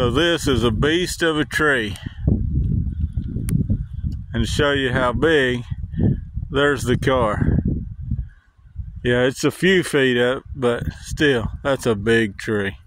So this is a beast of a tree. And to show you how big, there's the car. Yeah, it's a few feet up, but still, that's a big tree.